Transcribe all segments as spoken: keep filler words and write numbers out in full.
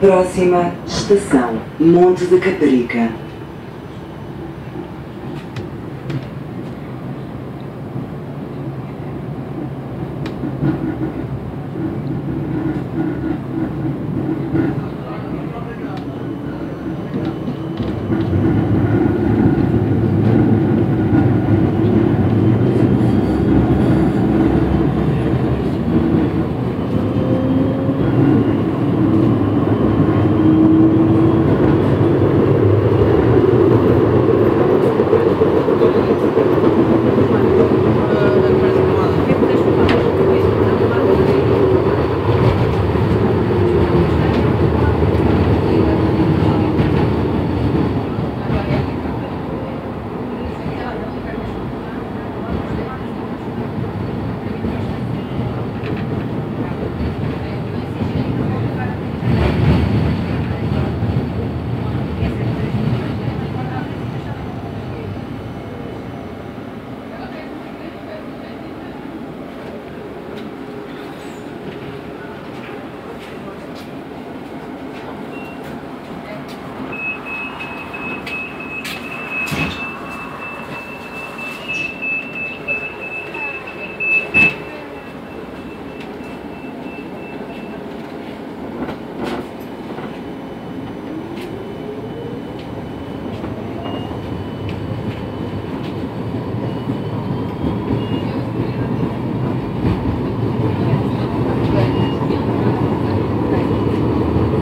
Próxima estação, Monte de Caparica.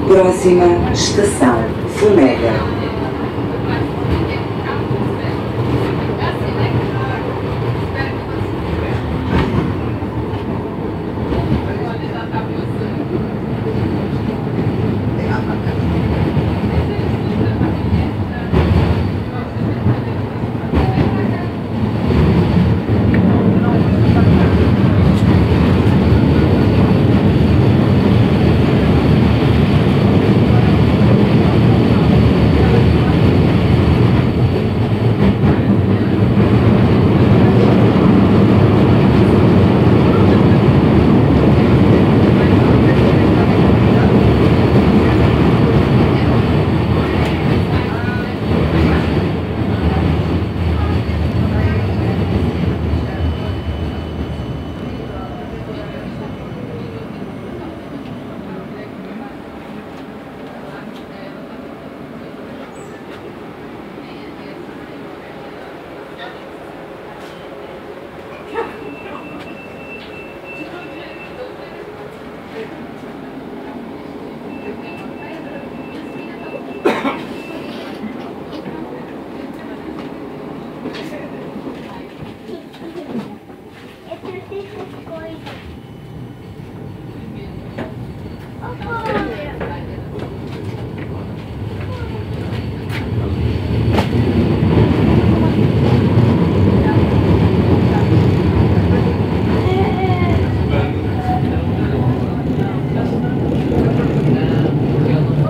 Próxima estação, Fumega.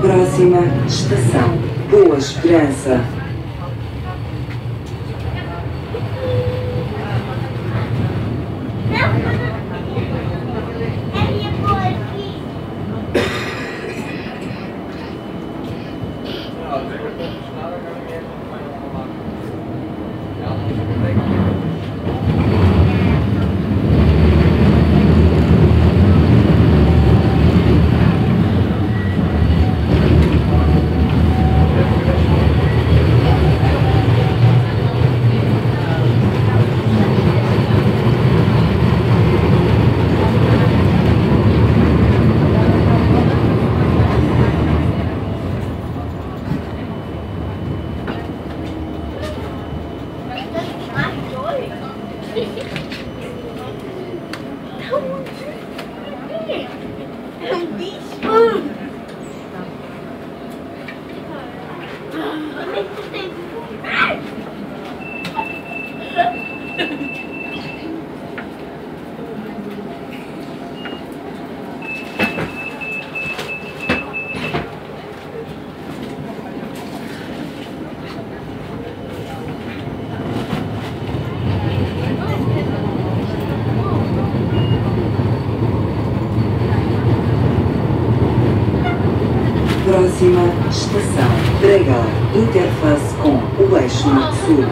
Próxima estação, Boa Esperança. Próxima estação, Pragal, interface com o eixo norte-sul.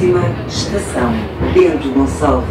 Próxima estação, Pedro Gonçalves.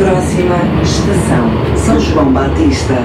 Próxima estação, São João Batista.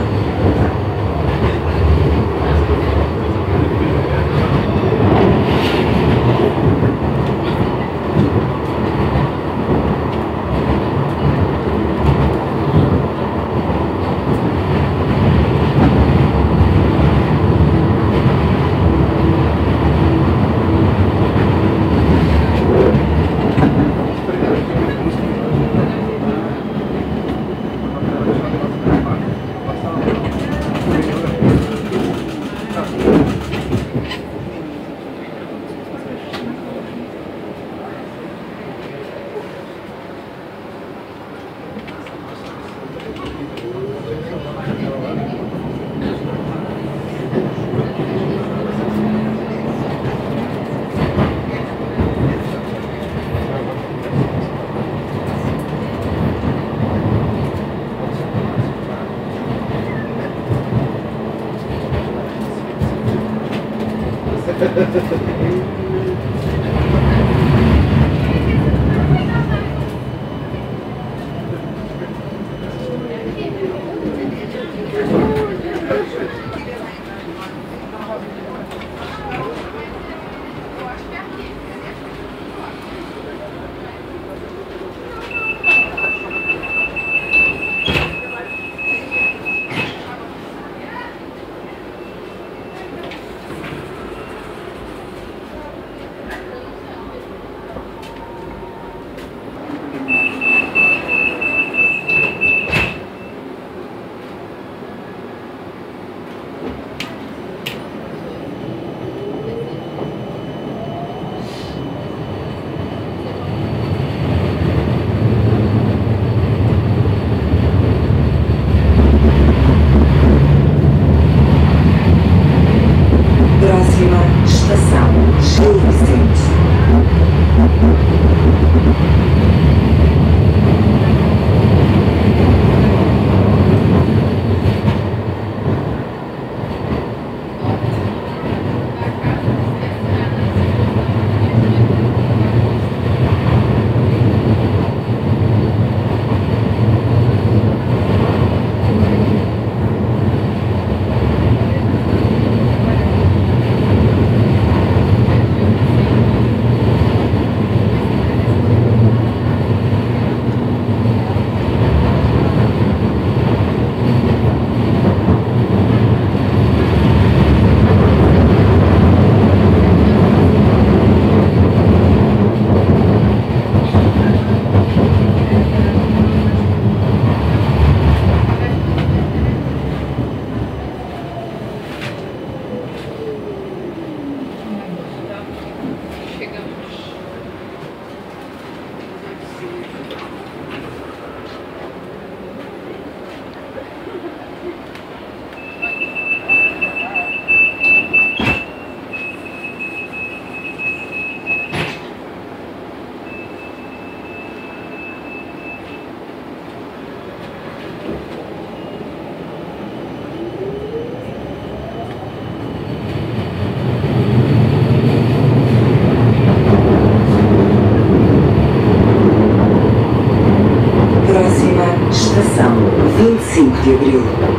de abril.